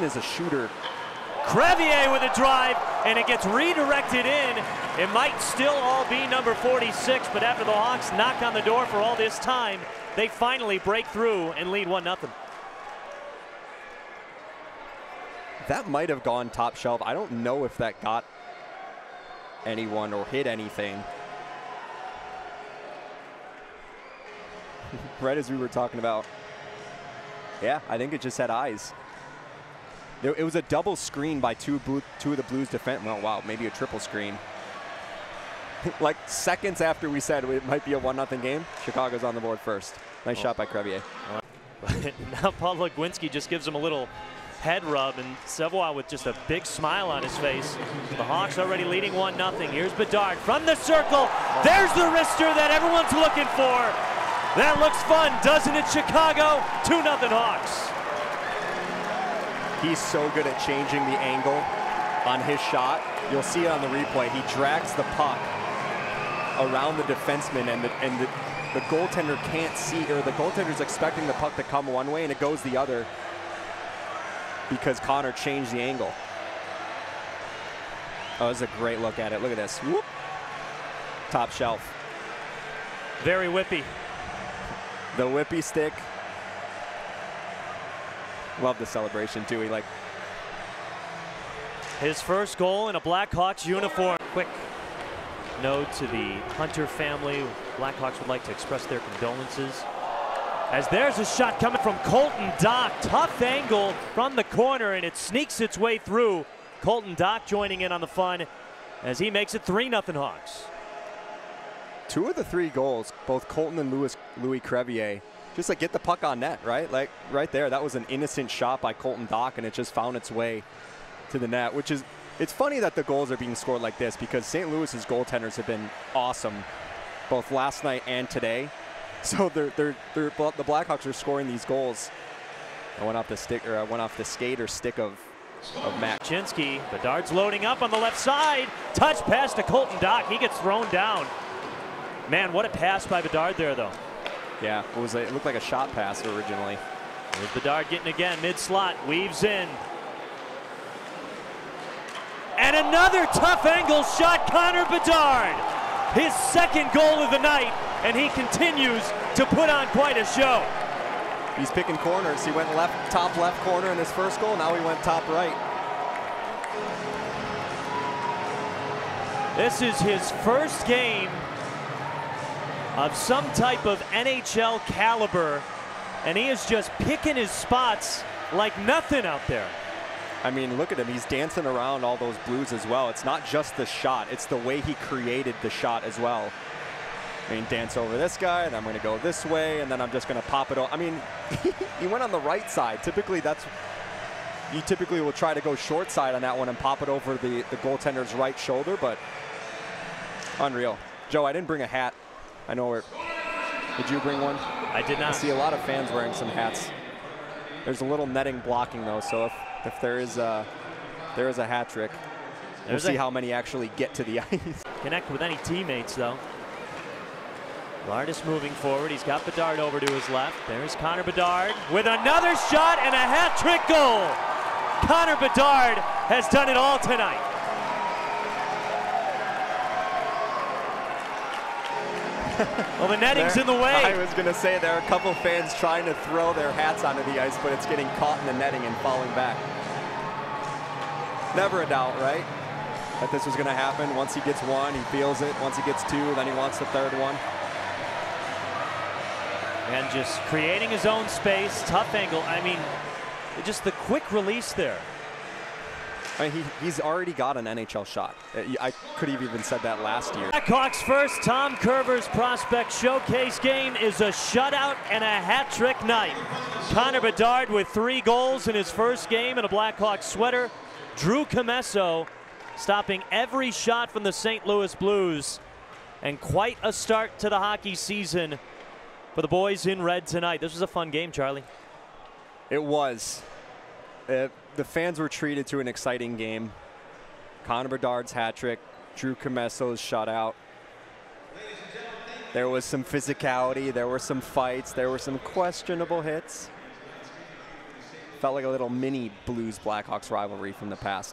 Kevin is a shooter. Crevier with a drive, and it gets redirected in. It might still all be number 46, but after the Hawks knock on the door for all this time, they finally break through and lead 1-0. That might have gone top shelf. I don't know if that got anyone or hit anything. Right as we were talking about. Yeah, I think it just had eyes. It was a double screen by two of the Blues defense. Well, wow, maybe a triple screen. Like seconds after we said it might be a 1-0 game, Chicago's on the board first. Nice shot by Crevier. Now Paul Lewinski just gives him a little head rub, and Savoie with just a big smile on his face. The Hawks already leading 1-0. Here's Bedard from the circle. There's the wrister that everyone's looking for. That looks fun, doesn't it, Chicago? 2-0 Hawks. He's so good at changing the angle on his shot. You'll see it on the replay. He drags the puck around the defenseman, and the goaltender can't see, or the goaltender's expecting the puck to come one way and it goes the other because Connor changed the angle. Oh, that's a great look at it. Look at this. Whoop. Top shelf. Very whippy. The whippy stick. Love the celebration too. He like his first goal in a Blackhawks uniform. Quick note to the Hunter family. Blackhawks would like to express their condolences. As there's a shot coming from Colton Dach. Tough angle from the corner, and it sneaks its way through. Colton Dach joining in on the fun as he makes it 3-0 Hawks. Two of the three goals, both Colton and Louis Crevier, just like get the puck on net, right? Like right there, that was an innocent shot by Colton Dach, and it just found its way to the net, which is, it's funny that the goals are being scored like this because St. Louis's goaltenders have been awesome both last night and today. So the Blackhawks are scoring these goals. I went off the skate or stick of Matt Kaczynski. Bedard's loading up on the left side. Touch pass to Colton Dach. He gets thrown down. Man, what a pass by Bedard there, though. Yeah, it looked like a shot pass originally. There's Bedard getting again, mid-slot, weaves in. And another tough angle shot, Connor Bedard. His second goal of the night, and he continues to put on quite a show. He's picking corners. He went left, top left corner in his first goal. Now he went top right. This is his first game of some type of NHL caliber, and he is just picking his spots like nothing out there. I mean, look at him. He's dancing around all those Blues as well. It's not just the shot. It's the way he created the shot as well. I mean, dance over this guy, and I'm going to go this way, and then I'm just going to pop it all. I mean, he went on the right side. Typically, you typically will try to go short side on that one and pop it over the goaltender's right shoulder, but unreal. Joe, I didn't bring a hat. I know where. Did you bring one? I did not. I see a lot of fans wearing some hats. There's a little netting blocking, though, so if there is a hat trick, we'll see how many actually get to the ice. Connect with any teammates, though. Lardis moving forward. He's got Bedard over to his left. There's Connor Bedard with another shot and a hat trick goal. Connor Bedard has done it all tonight. Well, the netting's in the way. I was going to say there are a couple fans trying to throw their hats onto the ice, but it's getting caught in the netting and falling back. Never a doubt, right, that this was going to happen. Once he gets one, he feels it. Once he gets two, then he wants the third one. And just creating his own space, tough angle. I mean, just the quick release there. I mean, he's already got an NHL shot. I could have even said that last year. Blackhawks' first Tom Kurvers Prospect Showcase game is a shutout and a hat trick night. Connor Bedard with 3 goals in his first game in a Blackhawks sweater. Drew Commesso stopping every shot from the St. Louis Blues. And quite a start to the hockey season for the boys in red tonight. This was a fun game, Charlie. It was. The fans were treated to an exciting game. Connor Bedard's hat trick, Drew Comesso's shutout. There was some physicality, there were some fights, there were some questionable hits. felt like a little mini Blues Blackhawks rivalry from the past.